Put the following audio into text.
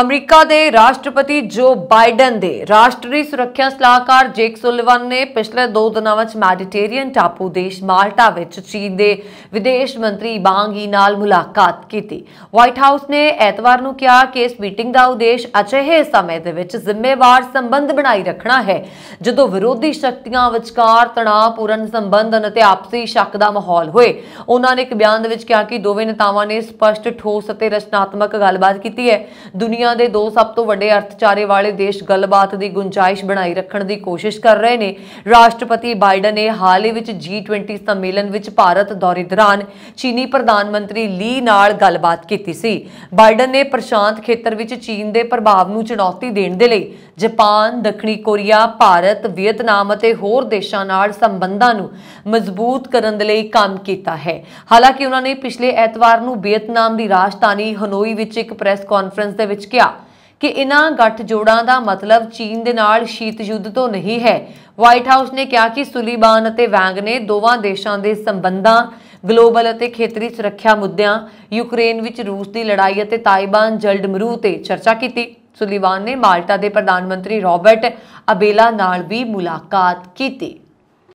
America ਦੇ ਰਾਸ਼ਟਰਪਤੀ ਜੋ ਬਾਈਡਨ ਦੇ ਰਾਸ਼ਟਰੀ ਸੁਰੱਖਿਆ ਸਲਾਹਕਾਰ ਜੇਕ ਸੁਲਿਵਨ ਨੇ ਪਿਛਲੇ 2 ਦਿਨਾਂ ਵਿੱਚ ਮੈਡੀਟੇਰੀਅਨ ਟਾਪੂ ਦੇਸ਼ ਮਾਲਟਾ ਵਿੱਚ ਚੀਨ ਦੇ ਵਿਦੇਸ਼ ਮੰਤਰੀ ਵਾਂਗ ਯੀ ਨਾਲ ਮੁਲਾਕਾਤ ਕੀਤੀ। ਵਾਈਟ ਹਾਊਸ ਨੇ ਐਤਵਾਰ ਨੂੰ ਕਿਹਾ ਕਿ ਇਸ ਮੀਟਿੰਗ ਦਾ ਉਦੇਸ਼ ਅਜਿਹੇ ਸਮੇਂ ਦੇ ਵਿੱਚ ਜ਼ਿੰਮੇਵਾਰ ਸੰਬੰਧ ਬਣਾਈ ਰੱਖਣਾ ਹੈ ਜਦੋਂ ਵਿਰੋਧੀ ਸ਼ਕਤੀਆਂ ਵਿਚਕਾਰ ਤਣਾਅਪੂਰਨ ਸੰਬੰਧਨ ਅਤੇ ਆਪਸੀ ਸ਼ੱਕ ਦਾ ਮਾਹੌਲ ਹੋਏ। ਉਹਨਾਂ ਨੇ ਇੱਕ ਬਿਆਨ ਦੇ ਵਿੱਚ ਕਿਹਾ ਕਿ ਦੋਵੇਂ ਨੇਤਾਵਾਂ ਨੇ ਸਪਸ਼ਟ, ਠੋਸ ਅਤੇ ਰਚਨਾਤਮਕ ਗੱਲਬਾਤ ਕੀਤੀ ਹੈ। दुनिया के 2 सब तो वड्डे अर्थचारे वाले देश गलबात की गुंजाइश बनाई रखने की कोशिश कर रहे हैं। राष्ट्रपति बाइडन ने हाल ही G-20 सम्मेलन में भारत दौरे दौरान चीनी प्रधानमंत्री ली नाल गलबात की सी। बाइडन ने प्रशांत खेतर में चीन के प्रभाव को चुनौती देने के लिए जापान, दक्षिणी कोरिया, भारत, वियतनाम और होर देशों नाल संबंधों को मजबूत करने के लिए काम किया है। हालांकि उन्होंने पिछले एतवार को वियतनाम की राजधानी हनोई में एक प्रेस कॉन्फ्रेंस कि इन्हां गठजोड़ां दा मतलब चीन दे नाल शीत युद्ध तो नहीं है। वाइट हाउस ने कहा कि सुलिवान अते वैंग ने दोवां देशां दे संबंधां, ग्लोबल अते खेतरी सुरक्षा मुद्दियां, यूक्रेन विच रूस दी लड़ाई अते ताइवान जलडमरू ते चर्चा की। सुलिवान ने माल्टा दे प्रधानमंत्री रॉबर्ट अबेला नाल भी मुलाकात की।